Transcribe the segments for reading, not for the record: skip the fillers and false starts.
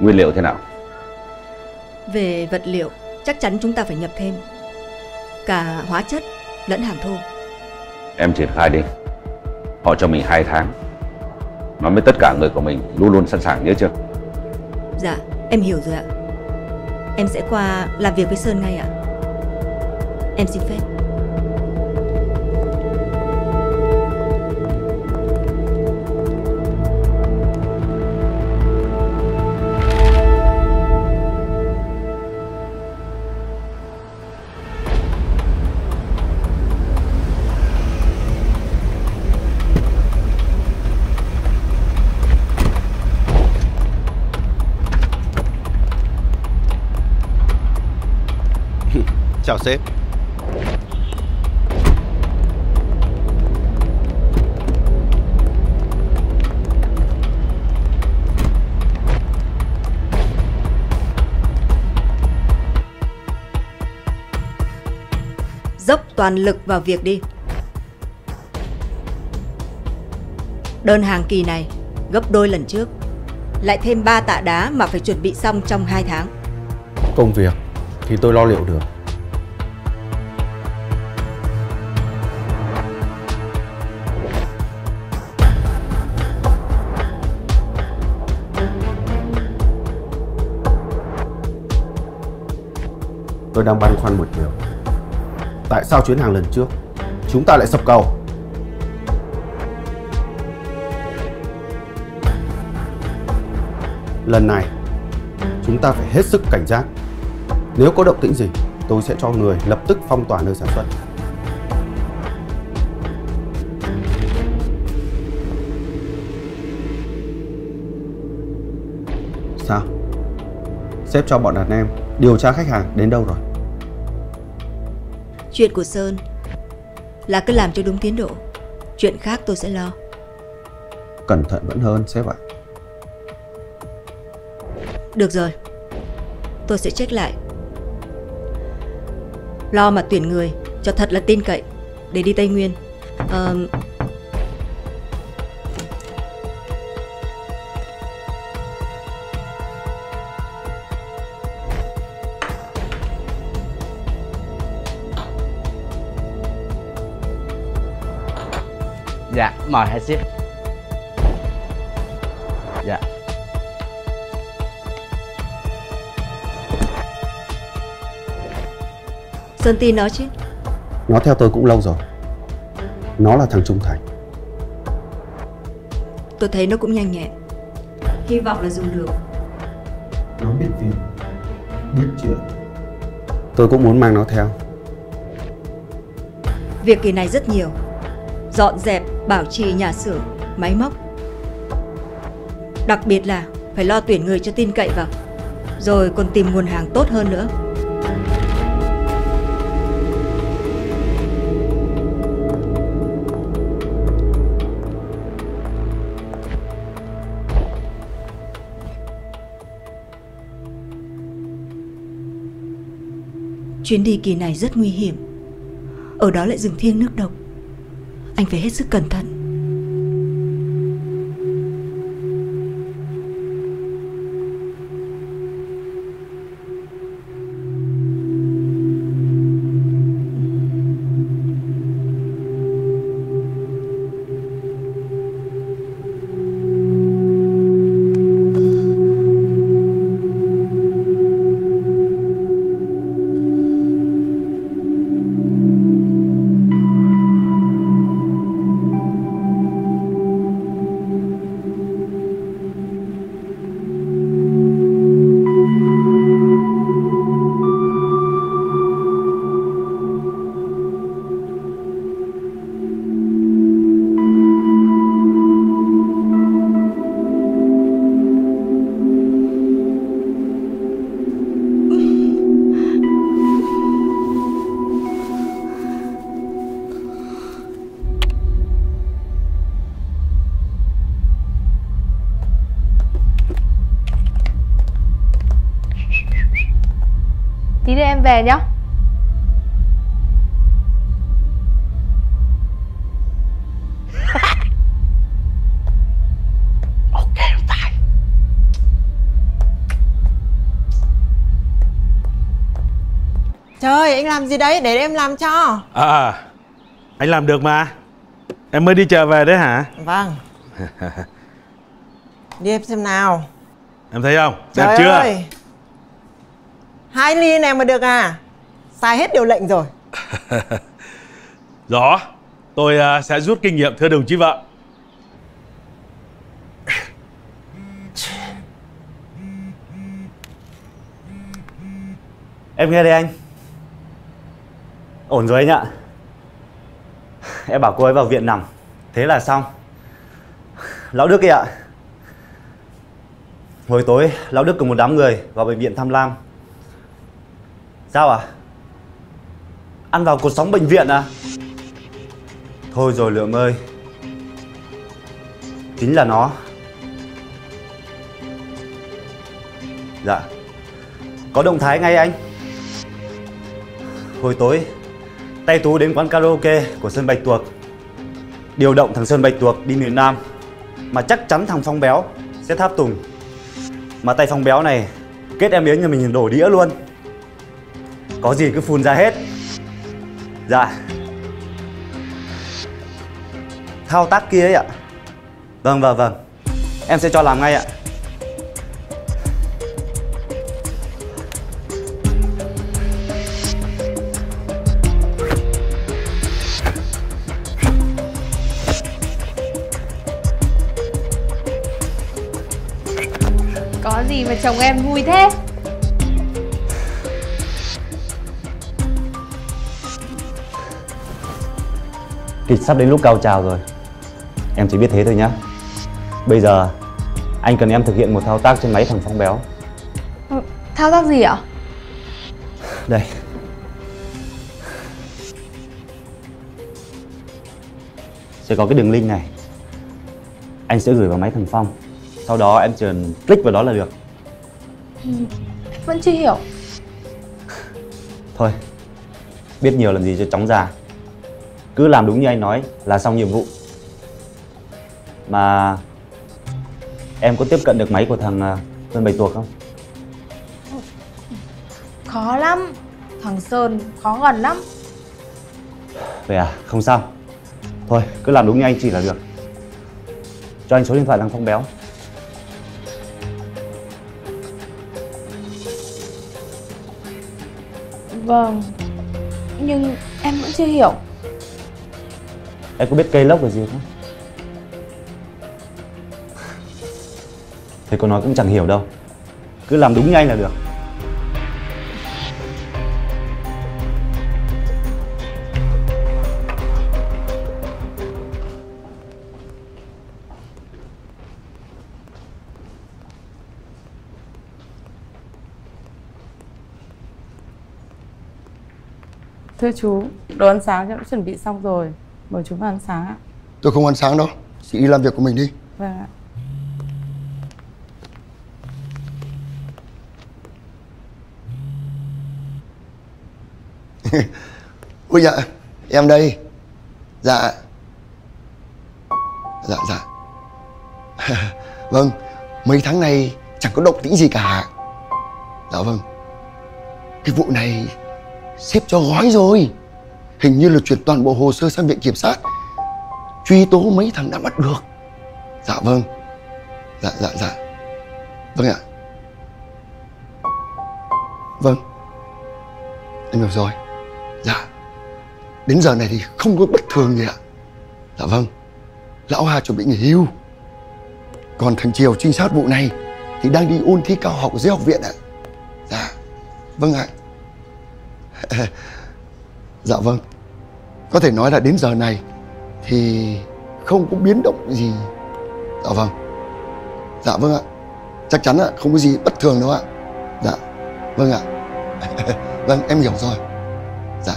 Nguyên liệu thế nào? Về vật liệu chắc chắn chúng ta phải nhập thêm, cả hóa chất lẫn hàng thô. Em triển khai đi. Họ cho mình 2 tháng. Nói với tất cả người của mình luôn luôn sẵn sàng, nhớ chưa? Dạ, em hiểu rồi ạ. Em sẽ qua làm việc với Sơn ngay ạ. Em xin phép. Chào sếp. Dốc toàn lực vào việc đi. Đơn hàng kỳ này gấp đôi lần trước, lại thêm 3 tạ đá mà phải chuẩn bị xong trong 2 tháng. Công việc thì tôi lo liệu được. Tôi đang băn khoăn một điều. Tại sao chuyến hàng lần trước chúng ta lại sập cầu? Lần này chúng ta phải hết sức cảnh giác. Nếu có động tĩnh gì, tôi sẽ cho người lập tức phong tỏa nơi sản xuất. Sao? Sếp cho bọn đàn em điều tra khách hàng đến đâu rồi? Chuyện của Sơn là cứ làm cho đúng tiến độ. Chuyện khác tôi sẽ lo. Cẩn thận vẫn hơn sếp ạ. Được rồi, tôi sẽ check lại. Lo mà tuyển người cho thật là tin cậy để đi Tây Nguyên. Dạ, mời hai sếp. Dạ. Sơn tin nó chứ? Nó theo tôi cũng lâu rồi. Nó là thằng trung thành. Tôi thấy nó cũng nhanh nhẹn. Hy vọng là dùng được. Nó biết việc, biết chuyện. Tôi cũng muốn mang nó theo. Việc kỳ này rất nhiều. Dọn dẹp, bảo trì nhà xưởng, máy móc. Đặc biệt là phải lo tuyển người cho tin cậy vào, rồi còn tìm nguồn hàng tốt hơn nữa. Chuyến đi kỳ này rất nguy hiểm. Ở đó lại rừng thiêng nước độc. Anh phải hết sức cẩn thận. Tí nữa em về nhé. Ok, tài. Trời, anh làm gì đấy? Để em làm cho. Anh làm được mà. Em mới đi chợ về đấy hả? Vâng. Đi em xem nào. Em thấy không? Đẹp trời chưa? Ơi. 2 ly này mà được à? Xài hết điều lệnh rồi. Rõ. Tôi sẽ rút kinh nghiệm thưa đồng chí vợ. Em nghe đây anh. Ổn rồi anh ạ. Em bảo cô ấy vào viện nằm. Thế là xong. Lão Đức ấy ạ. Hồi tối Lão Đức cùng một đám người vào bệnh viện thăm Lam. Sao à? Ăn vào cột sóng bệnh viện à? Thôi rồi Lượm ơi. Chính là nó. Dạ. Có động thái ngay anh. Hồi tối Tay Tú đến quán karaoke của Sơn Bạch Tuộc, điều động thằng Sơn Bạch Tuộc đi miền Nam. Mà chắc chắn thằng Phong Béo sẽ tháp tùng. Mà tay Phong Béo này kết em Yến nhà mình đổ đĩa luôn. Có gì cứ phun ra hết. Dạ. Thao tác kia ấy ạ. Vâng. Em sẽ cho làm ngay ạ. Có gì mà chồng em vui thế? Kịch sắp đến lúc cao trào rồi. Em chỉ biết thế thôi nhá. Bây giờ anh cần em thực hiện một thao tác trên máy thằng Phong Béo. Thao tác gì ạ? Đây. Sẽ có cái đường link này. Anh sẽ gửi vào máy thằng Phong. Sau đó em chỉ click vào đó là được. Vẫn chưa hiểu. Thôi, biết nhiều làm gì cho chóng già. Cứ làm đúng như anh nói là xong nhiệm vụ. Mà em có tiếp cận được máy của thằng Sơn Bạch Tuộc không? Khó lắm. Thằng Sơn khó gần lắm. Vậy à? Không sao. Thôi cứ làm đúng như anh chỉ là được. Cho anh số điện thoại thằng Phong Béo. Vâng. Nhưng em vẫn chưa hiểu. Em có biết cây lốc là gì không? Thế cô nói cũng chẳng hiểu đâu. Cứ làm đúng như anh là được. Thưa chú, đồ ăn sáng đã chuẩn bị xong rồi. Mời chú vào ăn sáng ạ. Tôi không ăn sáng đâu. Chị đi làm việc của mình đi. Vâng ạ. Ôi dạ, em đây. Dạ. Vâng, mấy tháng này chẳng có động tĩnh gì cả. Dạ vâng. Cái vụ này sếp cho gói rồi. Hình như là chuyển toàn bộ hồ sơ sang viện kiểm sát truy tố mấy thằng đã bắt được. Dạ vâng. Dạ. Vâng ạ. Vâng. Em hiểu rồi. Dạ. Đến giờ này thì không có bất thường gì ạ. Dạ vâng. Lão Hà chuẩn bị nghỉ hưu. Còn thằng Triều trinh sát vụ này thì đang đi ôn thi cao học dưới học viện ạ. Dạ. Vâng ạ. Dạ vâng. Có thể nói là đến giờ này thì không có biến động gì. Dạ vâng. Dạ vâng ạ. Chắc chắn ạ, không có gì bất thường đâu ạ. Dạ. Vâng ạ. Vâng, em hiểu rồi. Dạ.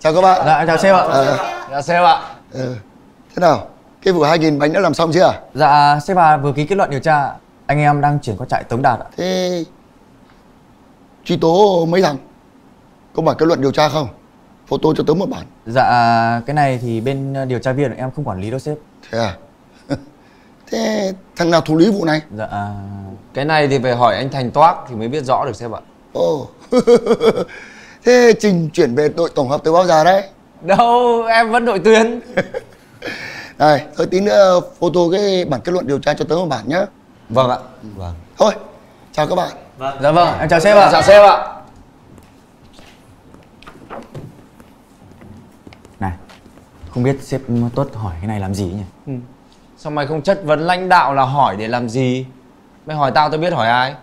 Chào các bạn. Dạ, chào sếp ạ. Dạ sếp ạ. Thế nào? Cái vụ 2.000 bánh đã làm xong chưa? Dạ, sếp bà vừa ký kết luận điều tra. Anh em đang chuyển qua trại Tống Đạt ạ. Thế truy tố mấy thằng? Có bản kết luận điều tra không? photo cho Tớ một bản. Dạ, cái này thì bên điều tra viên của em không quản lý đâu sếp. Thế à? Thế thằng nào thụ lý vụ này? Dạ, cái này thì phải hỏi anh Thành Toác thì mới biết rõ được sếp ạ. Ồ, thế trình chuyển về đội tổng hợp từ bao giờ đấy? Đâu, em vẫn đội tuyến. Này, thôi tí nữa photo cái bản kết luận điều tra cho Tớ một bản nhá. Vâng ạ. Vâng. Thôi, chào các bạn. Vâng. Dạ vâng, em chào sếp ạ. Chào sếp ạ. Này, không biết sếp Tuất hỏi cái này làm gì nhỉ? Ừ. Sao mày không chất vấn lãnh đạo là hỏi để làm gì? Mày hỏi tao, tao biết hỏi ai.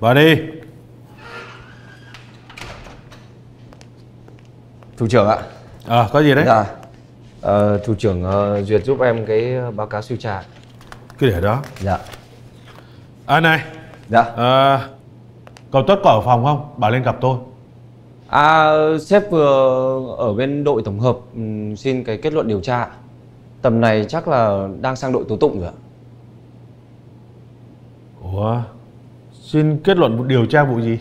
Vào đi. Thủ trưởng ạ. Có gì đấy? Dạ. Thủ trưởng duyệt giúp em cái báo cáo siêu trà. Cứ để đó. Dạ. Này. Dạ. Cậu Tuất có ở phòng không? Bảo lên gặp tôi. Sếp vừa ở bên đội tổng hợp xin cái kết luận điều tra. Tầm này chắc là đang sang đội tố tụng rồi ạ. Ủa? Xin kết luận điều tra vụ gì?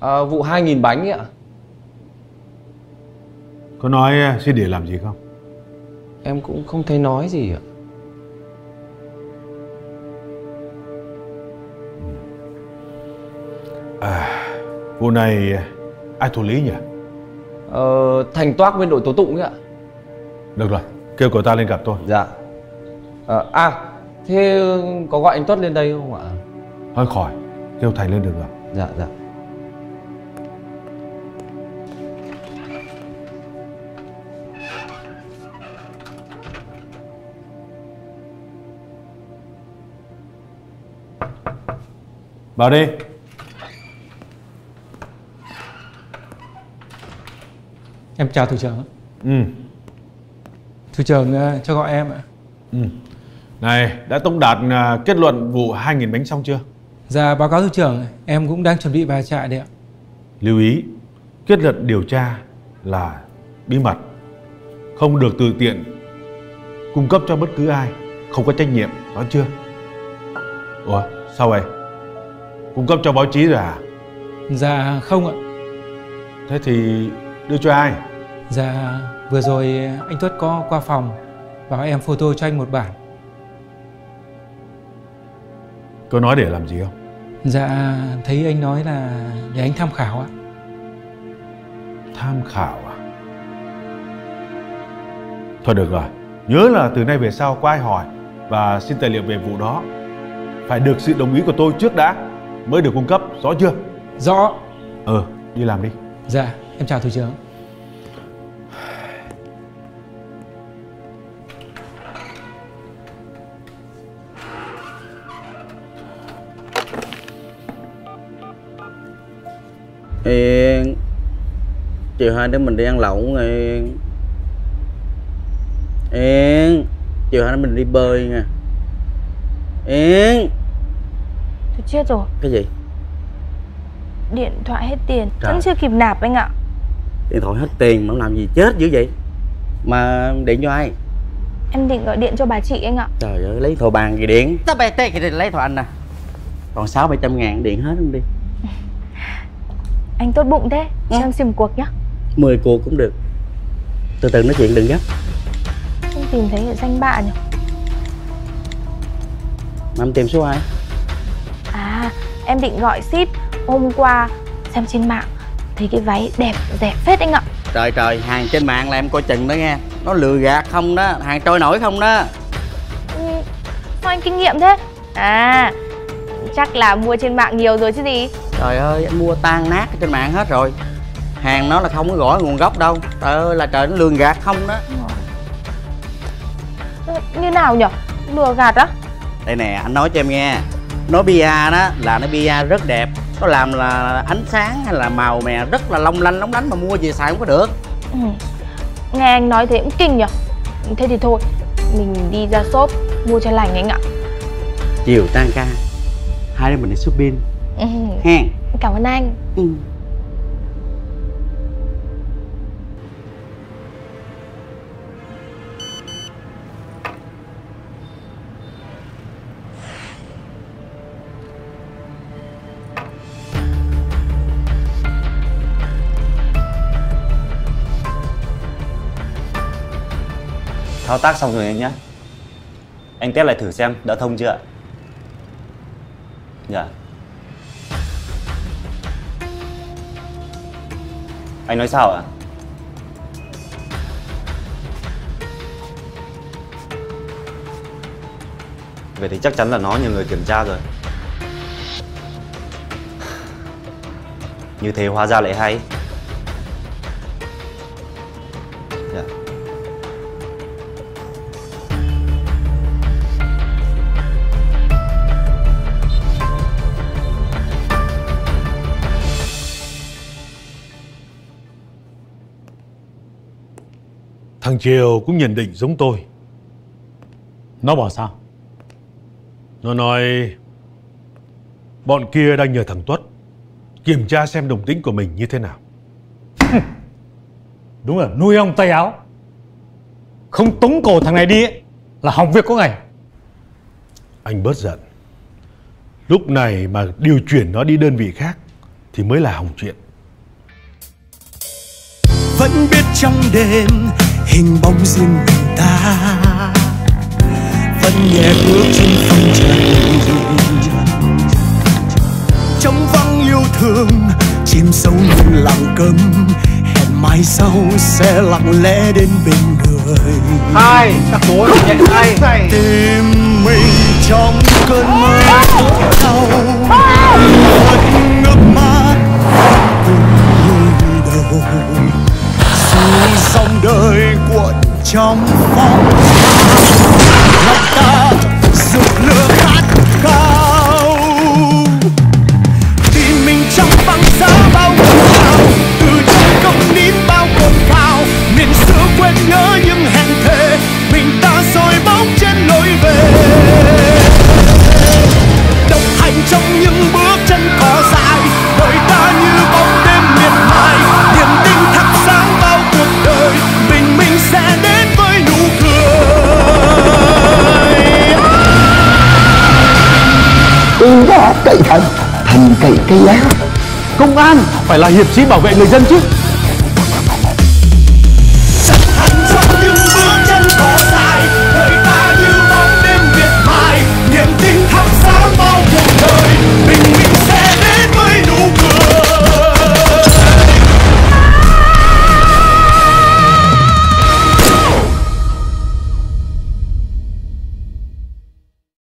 Vụ 2000 bánh ấy ạ. Có nói xin để làm gì không? Em cũng không thấy nói gì ạ. Vụ này ai thụ lý nhỉ? Thành Toác bên đội tố tụng ấy ạ. Được rồi, kêu cậu ta lên gặp tôi. Dạ. Thế có gọi anh Tuất lên đây không ạ? Thôi khỏi, kêu Thành lên được rồi. Dạ, dạ. Vào đi. Em chào thủ trưởng. Ừ. Thủ trưởng cho gọi em ạ. Ừ. Này, đã tống đạt kết luận vụ 2000 bánh xong chưa? Dạ, báo cáo thủ trưởng, em cũng đang chuẩn bị vào trại đấy ạ. Lưu ý, kết luận điều tra là bí mật, không được tự tiện cung cấp cho bất cứ ai, không có trách nhiệm, nói chưa? Ủa, sao vậy? Cung cấp cho báo chí rồi à? Dạ, không ạ. Thế thì đưa cho ai? Dạ, vừa rồi anh Tuất có qua phòng, bảo em photo cho anh một bản. Có nói để làm gì không? Dạ, thấy anh nói là để anh tham khảo ạ. Tham khảo à? Thôi được rồi, nhớ là từ nay về sau có ai hỏi và xin tài liệu về vụ đó, phải được sự đồng ý của tôi trước đã mới được cung cấp, rõ chưa? Rõ. Đi làm đi. Dạ, em chào thủ trưởng. Yên, chiều hai đứa mình đi ăn lẩu nghe. Yên, chiều hai đứa mình đi bơi nha. Yên. Tôi chết rồi. Cái gì? Điện thoại hết tiền. Trời. Vẫn chưa kịp nạp anh ạ. Điện thoại hết tiền mà không làm gì chết dữ vậy? Mà điện cho ai? Em định gọi điện cho bà chị anh ạ. Trời ơi, lấy thầu bàn gì điện. Tao bè tê thì lấy thầu anh nè. Còn 600-700 ngàn điện hết không đi. Anh tốt bụng thế, cho em xin một cuộc nhá. 10 cuộc cũng được. Từ từ nói chuyện đừng gấp. Không tìm thấy cái danh bạ nhỉ? Mà em tìm số ai? Em định gọi ship. Hôm qua xem trên mạng thấy cái váy đẹp rẻ phết anh ạ. Trời trời, hàng trên mạng là em coi chừng đó nghe. Nó lừa gạt không đó, hàng trôi nổi không đó. Sao anh kinh nghiệm thế? Chắc là mua trên mạng nhiều rồi chứ gì. Trời ơi, anh mua tan nát trên mạng hết rồi. Hàng nó là không có gõ nguồn gốc đâu. Trời ơi, là trời nó lừa gạt không đó. Như nào nhỉ? Lừa gạt á? Đây nè, anh nói cho em nghe. Nó bia đó là nó bia rất đẹp. Nó làm là ánh sáng hay là màu mè rất là long lanh lóng lánh mà mua về xài không có được. Nghe anh nói thế cũng kinh nhỉ. Thế thì thôi, mình đi ra shop mua cho lành anh ạ. Chiều tan ca hai đứa mình đi shopping. Cảm ơn anh. Thao tác xong rồi anh nhé. Anh test lại thử xem đã thông chưa ạ. Dạ. Anh nói sao ạ? Vậy thì chắc chắn là nó nhiều người kiểm tra rồi. Như thế hóa ra lại hay. Thằng Triều cũng nhận định giống tôi. Nó bảo sao? Nó nói bọn kia đang nhờ thằng Tuất kiểm tra xem đồng tính của mình như thế nào. Đúng là nuôi ong tay áo. Không tống cổ thằng này đi ấy, là hỏng việc có ngày. Anh bớt giận. Lúc này mà điều chuyển nó đi đơn vị khác thì mới là hỏng chuyện. Vẫn biết trong đêm hình bóng riêng mình ta vẫn nhẹ bước trên phong trần, trong vắng yêu thương chìm sâu những lặng câm, hẹn mai sau sẽ lặng lẽ đến bên người. Hai ta cố nhẹ tay tìm mình trong cơn mơ đau, một nước mắt cùng đầu xuống dòng đời cuộn trong phong lòng ta rực lửa khát khao, tìm mình trong băng giá bao cơn bão, từ trong công nín bao cồn cao, miền xưa quên nhớ những hẹn thề mình ta soi bóng trên lối về, độc hành trong những bước chân cỏ dại, đời ta như bóng đêm miệt mài, niềm tin thắp sáng bao cuộc đời, bình minh sẽ đến với nụ cười. Đừng có cậy thần, thần cậy cây lá. Công an phải là hiệp sĩ bảo vệ người dân chứ.